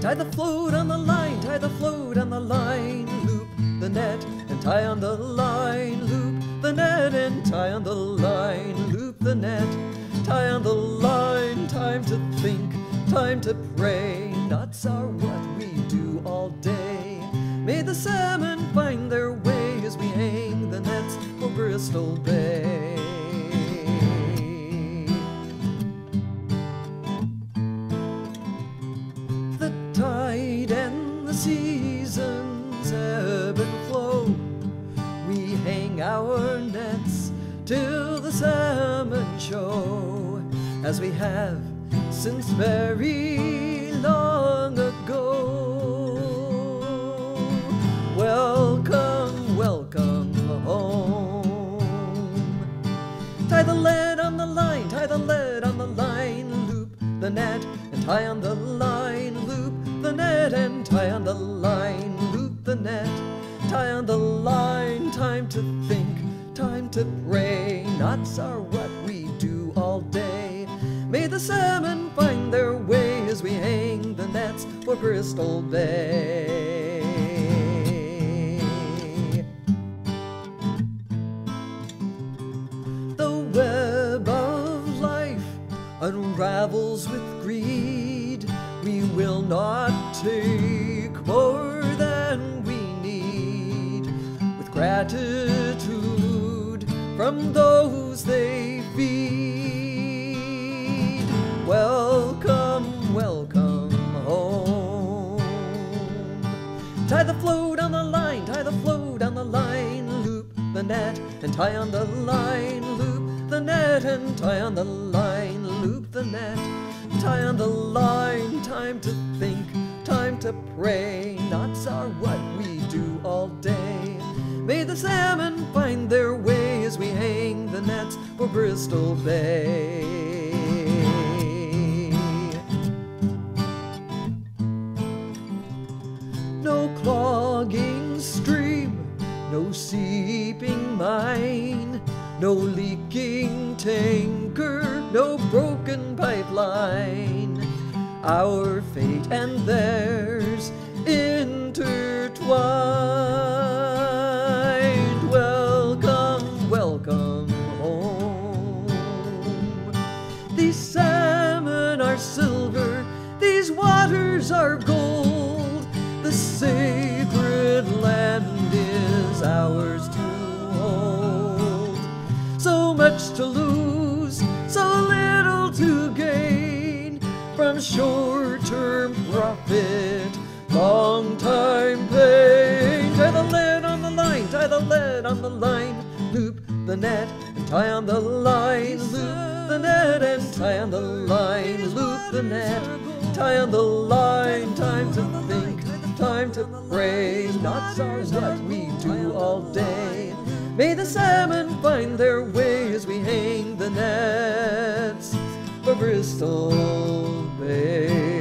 Tie the float on the line, tie the float on the line, loop the net and tie on the line, loop the net and tie on the line, loop the net, tie on the line, time to think, time to pray, nuts are what we do all day. May the salmon find their way as we hang the nets for Bristol Bay. And the seasons ebb and flow. We hang our nets till the salmon show, as we have since very long ago. Welcome, welcome home. Tie the lead on the line, tie the lead on the line, loop the net and tie on the line, loop the net and tie on the line, loop the net, tie on the line, time to think, time to pray, knots are what we do all day. May the salmon find their way as we hang the nets for Bristol Bay. The web of life unravels with greed. We will not take more than we need, with gratitude from those they feed. Welcome, welcome home. Tie the float on the line, tie the float on the line, loop the net and tie on the line, loop the net and tie on the line, loop the net, tie on the line, time to think, time to pray, knots are what we do all day. May the salmon find their way as we hang the nets for Bristol Bay. No clogging stream, no seeping mine, no leaking tanker, no broken pipeline. Our fate and theirs intertwined. Welcome, welcome home. These salmon are silver, these waters are gold. The sacred land is ours to hold. So much to lose, so little to gain, from short-term profit, long-time pain. Tie the lead on the line, tie the lead on the line, loop the net and tie on the line, loop the net and tie on the line, loop the net, tie on the line, time to think, time to pray, knots are what we do all day. May the salmon find their way as we hang the nets for Bristol Bay.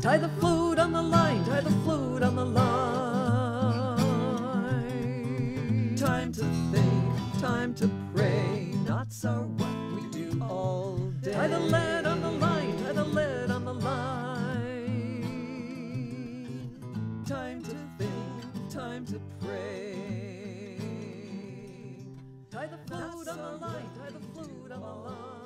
Tie the float on the line, tie the float on the line. Time to think, time to pray, knots are what we do all day. Tie the lead on the line, tie the lead on the line. Time to think, time to pray. Tie the float on the line, tie the float on the line.